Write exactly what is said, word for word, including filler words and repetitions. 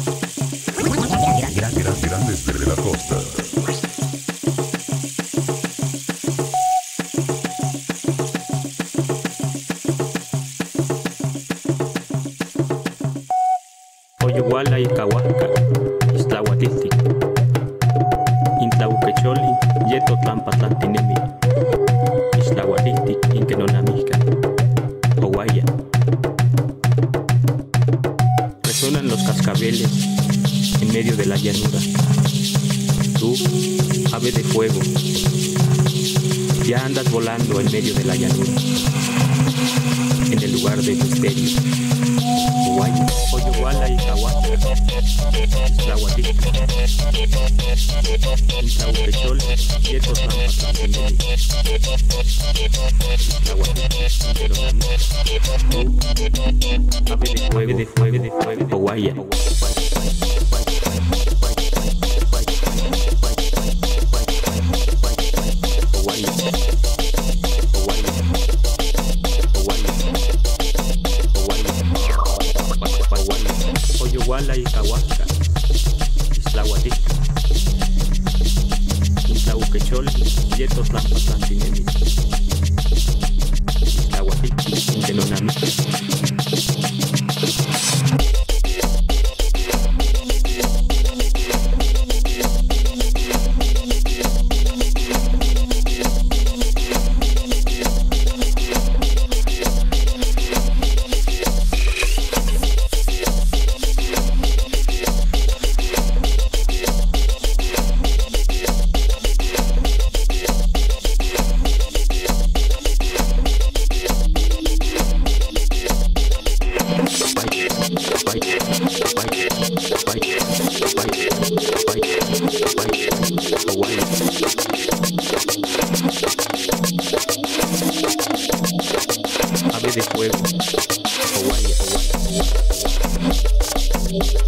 Grandes, grandes de la costa. Oyeguala y Cahuasca, Iztahuatiltic, Intahuquecholi, Yeto Tlampatlantinemi, Iztahuatiltic, Inquenonamisca, Oguaya. Resuenan los cascabeles en medio de la llanura. Tú, ave de fuego, ya andas volando en medio de la llanura, en el lugar del misterio. Oguaya. Oyeguala y Cahuasca, Iztahuatiltic, Intahuquecholi, Yeto Tlampatlantinemi, Iztahuatiltic, Inquenonamisca, Oguaya. Oyeguala y Cahuasca, Iztahuatiltic, Intahuquecholi, Yeto Tlampatlantinemi, Iztahuatiltic, Inquenonamisca. Ave de fuego, Oguaya, Oguaya, Oguaya.